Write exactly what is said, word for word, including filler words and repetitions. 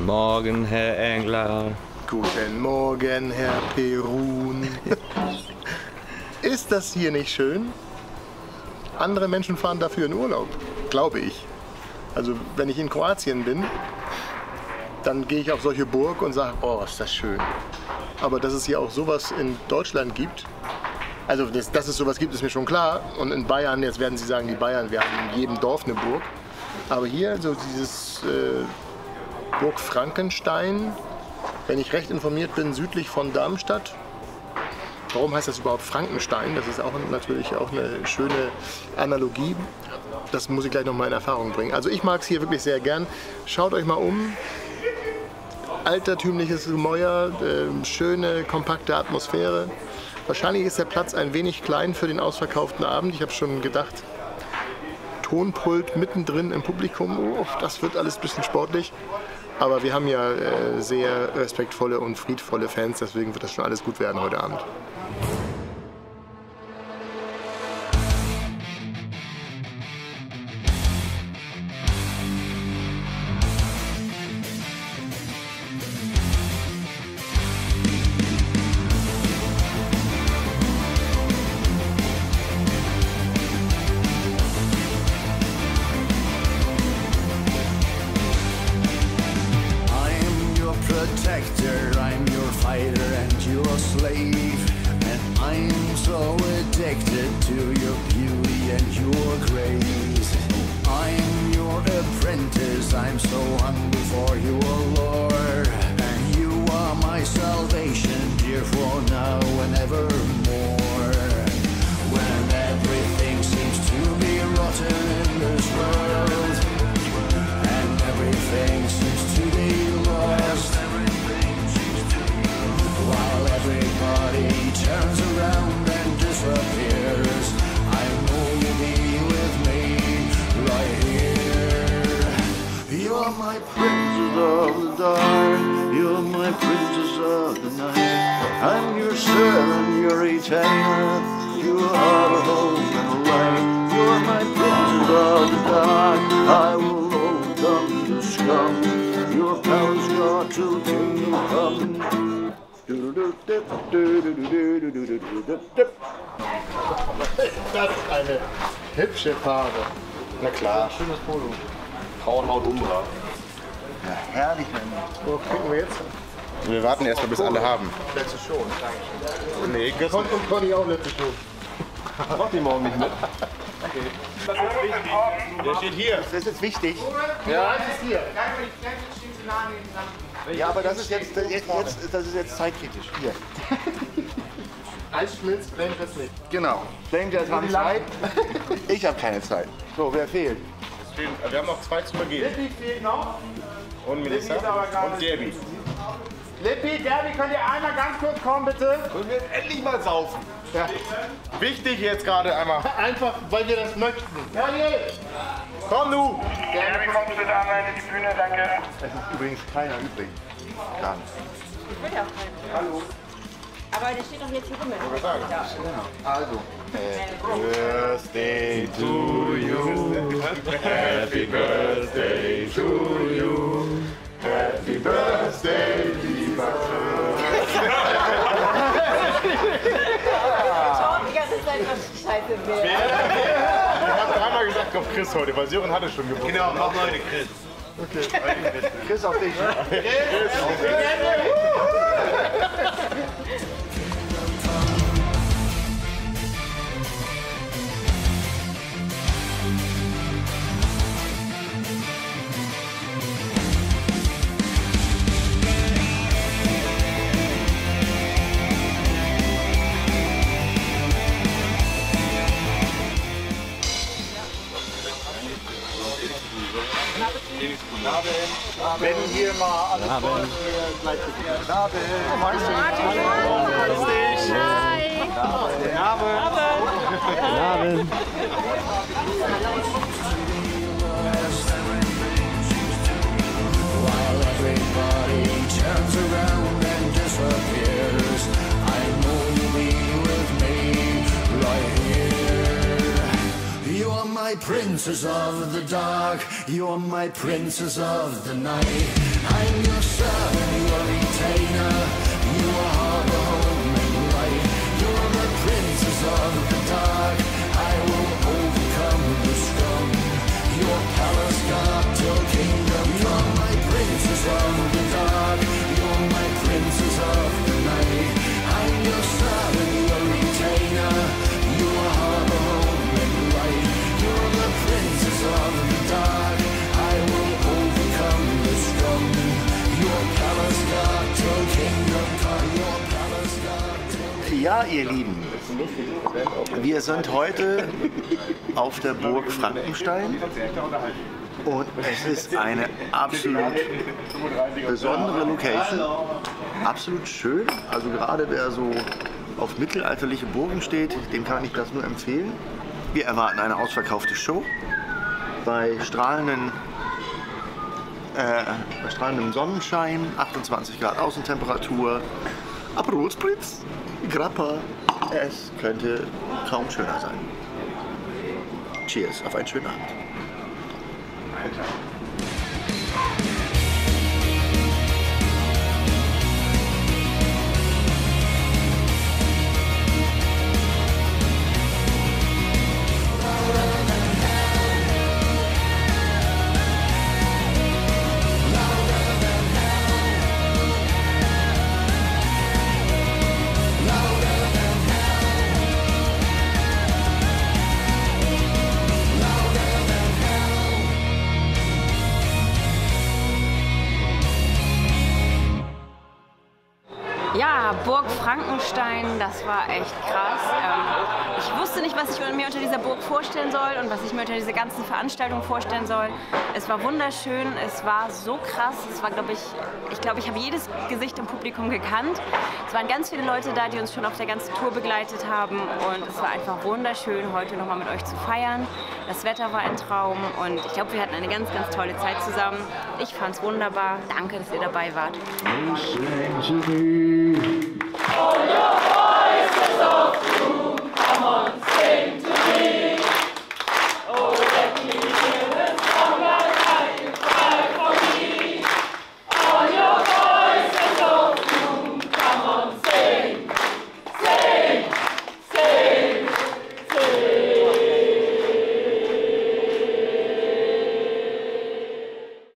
Guten Morgen, Herr Engler. Guten Morgen, Herr Perun. Ist das hier nicht schön? Andere Menschen fahren dafür in Urlaub, glaube ich. Also wenn ich in Kroatien bin, dann gehe ich auf solche Burg und sage, oh, ist das schön. Aber dass es hier auch sowas in Deutschland gibt, also dass, dass es sowas gibt, ist mir schon klar. Und in Bayern, jetzt werden Sie sagen, die Bayern, wir haben in jedem Dorf eine Burg. Aber hier so dieses äh, Burg Frankenstein, wenn ich recht informiert bin, südlich von Darmstadt. Warum heißt das überhaupt Frankenstein? Das ist auch natürlich auch eine schöne Analogie. Das muss ich gleich nochmal in Erfahrung bringen. Also ich mag es hier wirklich sehr gern. Schaut euch mal um. Altertümliches Gemäuer, äh, schöne, kompakte Atmosphäre. Wahrscheinlich ist der Platz ein wenig klein für den ausverkauften Abend. Ich habe schon gedacht, Tonpult mittendrin im Publikum, oh, das wird alles ein bisschen sportlich. Aber wir haben ja äh, sehr respektvolle und friedvolle Fans, deswegen wird das schon alles gut werden heute Abend. Das ist eine hübsche Farbe. Na klar. Schönes Polo. Frauenhaut Umbra. Ja, herrlich, Mensch. Wo kriegen wir jetzt? Wir warten erstmal, bis alle haben. Letztes schon. Dankeschön. Nee, gestern. Kommt und Conny auch letztes schon. Macht die morgen nicht mit. Okay. Das ist wichtig. Der steht hier. Das ist wichtig. Ja, das ist hier. Ja, aber das ist jetzt, jetzt, jetzt, das ist jetzt zeitkritisch. Hier. Eis schmilzt, Blame Jazz nicht. Genau. Blame Jazz haben Zeit. Ich habe keine Zeit. So, wer fehlt? Fehlen, wir haben noch zwei zu vergeben. Lippi fehlt noch. Und Melissa. Und Derby. Lippi, Derby, könnt ihr einmal ganz kurz kommen, bitte? Können wir jetzt endlich mal saufen? Ja. Wichtig jetzt gerade einmal. Einfach, weil wir das möchten. Daniel! Komm, du! Derby, kommst du da rein in die Bühne, danke. Es ist übrigens keiner übrig. Gar nicht. Ich will ja auch keiner. Hallo. Aber der steht doch jetzt hier rum. Ja. Also. Happy Birthday to you. Happy Birthday to you. Happy Birthday, lieber Schau, die ganze Zeit, was ich scheiße will. Ich hab dreimal gesagt, auf Chris heute, weil Jürgen hatte schon gewonnen. Genau, mach heute Chris. Okay. Chris auf dich. Chris, Chris auf dich. Wenn hier mal alles voll ist, gleich beginnen. Nabe! Grüß dich! Hi! Nabe! Nabe! While everybody turns around and disappears, I know you'll be with me right here. You are my my princess of the dark, you're my princess of the night. I'm your servant, your retainer, you are the homing light. You're the princess of the dark, I will overcome the storm. Your palace guard till kingdom, you're my princess of the dark, you're my princess of the night. I'm your servant, your retainer, you are the homing light. You're the princess of the dark, I will overcome the storm. Your palace guard till kingdom come, your palace guard till kingdom. Ja, ihr Lieben, wir sind heute auf der Burg Frankenstein und es ist eine absolut besondere Location, absolut schön, also gerade wer so auf mittelalterliche Burgen steht, dem kann ich das nur empfehlen. Wir erwarten eine ausverkaufte Show bei strahlenden, äh, bei strahlendem Sonnenschein, achtundzwanzig Grad Außentemperatur, Aperol-Spritz, Grappa, es könnte kaum schöner sein. Cheers, auf einen schönen Abend. Burg Frankenstein, das war echt krass. Ähm, ich wusste nicht, was ich mir unter dieser Burg vorstellen soll und was ich mir unter dieser ganzen Veranstaltung vorstellen soll. Es war wunderschön, es war so krass. Es war, glaube ich, ich glaube, ich habe jedes Gesicht im Publikum gekannt. Es waren ganz viele Leute da, die uns schon auf der ganzen Tour begleitet haben und es war einfach wunderschön, heute nochmal mit euch zu feiern. Das Wetter war ein Traum und ich glaube, wir hatten eine ganz, ganz tolle Zeit zusammen. Ich fand es wunderbar. Danke, dass ihr dabei wart.